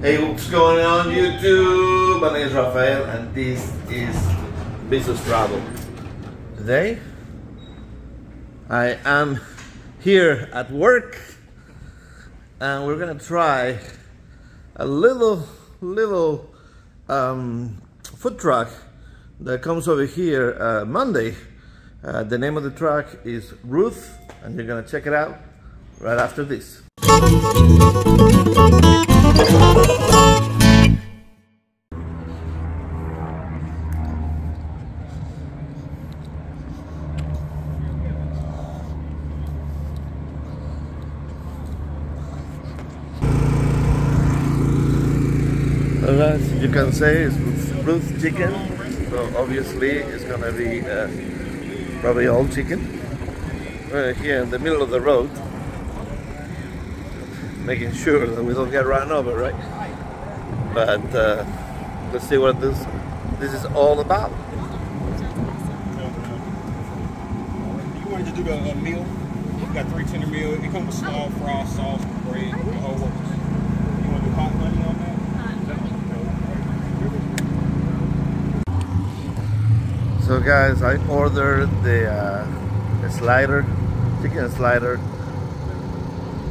Hey, what's going on YouTube? My name is Rafael and this is Viso's Travel. Today I am here at work and we're gonna try a little food truck that comes over here Monday. The name of the truck is Ruth and you're gonna check it out right after this. Alright, you can say it's Ruth's Chicken, so obviously it's gonna be probably all chicken. We're here in the middle of the road, making sure that we don't get run over, right? But let's see what this is all about. If you wanted to do a meal, you got 3 tender meal. It comes with small fry, sauce, bread, the whole works. You want to do hot money on that? So guys, I ordered the slider, chicken slider,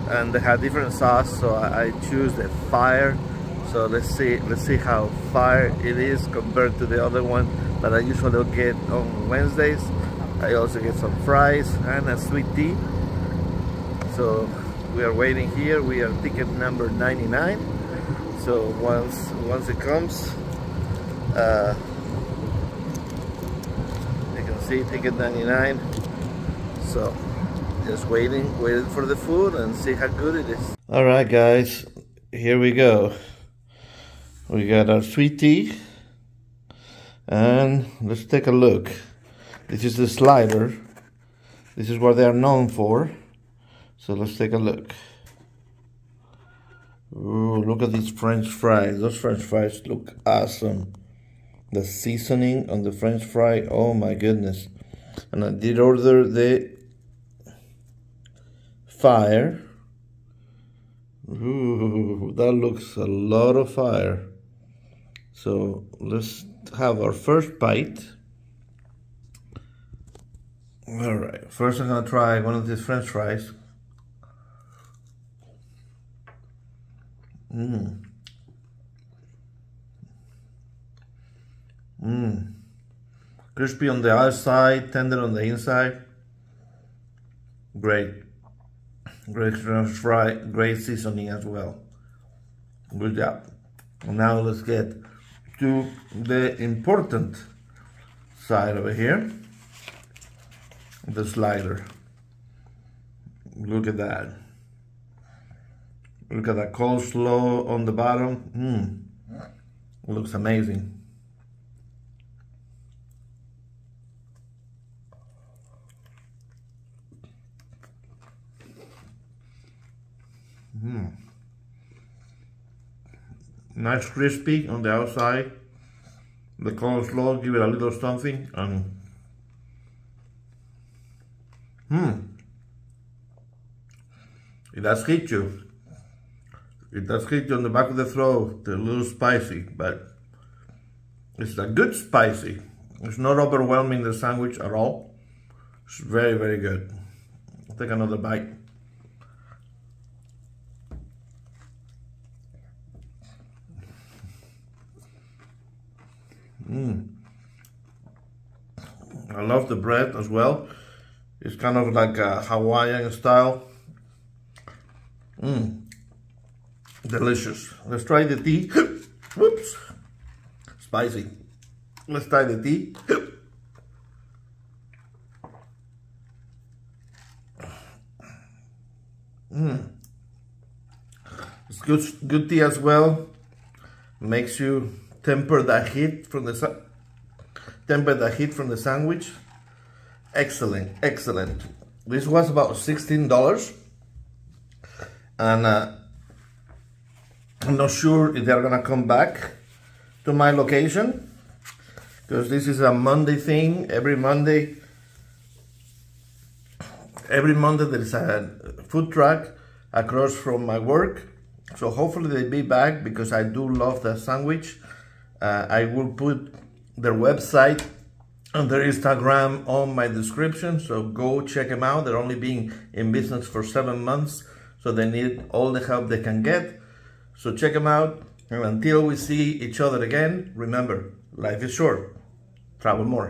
and they had different sauce, so I choose the fire. So let's see how fire it is compared to the other one that I usually get on Wednesdays. I also get some fries and a sweet tea. So we are waiting here. We are ticket number 99. So once it comes. Ticket 99, so just waiting for the food and see how good it is. All right guys, here we go. We got our sweet tea and let's take a look. This is the slider. This is what they are known for, so let's take a look. Ooh, look at these French fries. Those French fries look awesome. The seasoning on the French fry, oh my goodness. And I did order the fire. Ooh, that looks a lot of fire. So let's have our first bite. All right, first I'm gonna try one of these French fries. Crispy on the outside, tender on the inside. Great French fry, great seasoning as well. Good job. Now let's get to the important side over here, the slider. Look at that. Look at that coleslaw on the bottom. Looks amazing. Nice crispy on the outside. The coleslaw give it a little something and it does hit you. It does hit you on the back of the throat, a little spicy, but it's a good spicy. It's not overwhelming the sandwich at all. It's very, very good. I'll take another bite. I love the bread as well. It's kind of like a Hawaiian style. Delicious. Let's try the tea. Whoops. Spicy. Let's try the tea. It's good tea as well. Makes you temper that heat from the sandwich. Excellent, excellent. This was about $16, and I'm not sure if they're gonna come back to my location because this is a Monday thing. Every Monday there is a food truck across from my work, So hopefully they'll be back because I do love the sandwich. I will put their website and their Instagram on my description, so go check them out. They're only being in business for 7 months, so they need all the help they can get. So check them out, and until we see each other again, remember, life is short, travel more.